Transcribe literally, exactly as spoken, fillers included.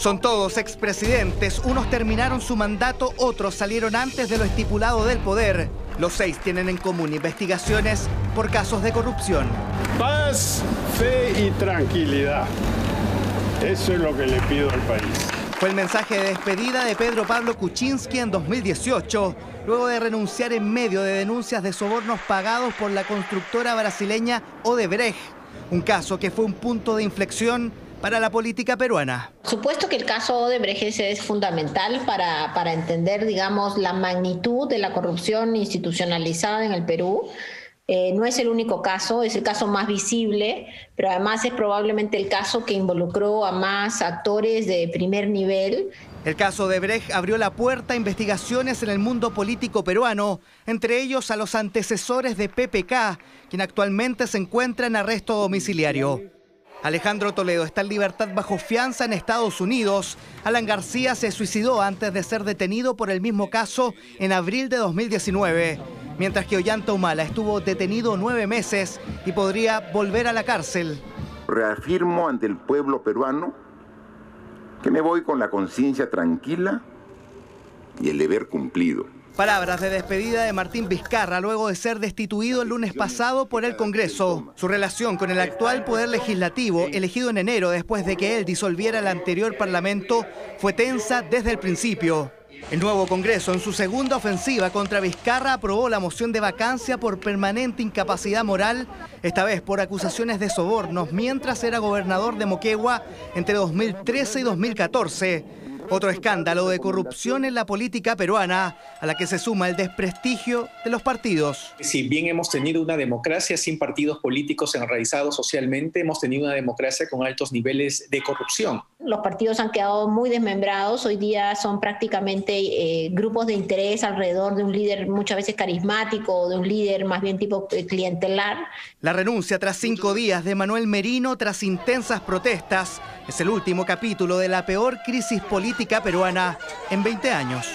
Son todos expresidentes, unos terminaron su mandato, otros salieron antes de lo estipulado del poder. Los seis tienen en común investigaciones por casos de corrupción. Paz, fe y tranquilidad. Eso es lo que le pido al país. Fue el mensaje de despedida de Pedro Pablo Kuczynski en dos mil dieciocho, luego de renunciar en medio de denuncias de sobornos pagados por la constructora brasileña Odebrecht, un caso que fue un punto de inflexión para la política peruana. Supuesto que el caso Odebrecht es fundamental para, para entender, digamos, la magnitud de la corrupción institucionalizada en el Perú. Eh, no es el único caso, es el caso más visible, pero además es probablemente el caso que involucró a más actores de primer nivel. El caso Odebrecht abrió la puerta a investigaciones en el mundo político peruano, entre ellos a los antecesores de P P K, quien actualmente se encuentra en arresto domiciliario. Alejandro Toledo está en libertad bajo fianza en Estados Unidos. Alan García se suicidó antes de ser detenido por el mismo caso en abril de dos mil diecinueve, mientras que Ollanta Humala estuvo detenido nueve meses y podría volver a la cárcel. Reafirmo ante el pueblo peruano que me voy con la conciencia tranquila y el deber cumplido. Palabras de despedida de Martín Vizcarra luego de ser destituido el lunes pasado por el Congreso. Su relación con el actual Poder Legislativo, elegido en enero después de que él disolviera el anterior Parlamento, fue tensa desde el principio. El nuevo Congreso, en su segunda ofensiva contra Vizcarra, aprobó la moción de vacancia por permanente incapacidad moral, esta vez por acusaciones de sobornos, mientras era gobernador de Moquegua entre dos mil trece y dos mil catorce. Otro escándalo de corrupción en la política peruana, a la que se suma el desprestigio de los partidos. Si bien hemos tenido una democracia sin partidos políticos enraizados socialmente, hemos tenido una democracia con altos niveles de corrupción. Los partidos han quedado muy desmembrados, hoy día son prácticamente eh, grupos de interés alrededor de un líder muchas veces carismático, o de un líder más bien tipo eh, clientelar. La renuncia tras cinco días de Manuel Merino tras intensas protestas es el último capítulo de la peor crisis política peruana en veinte años.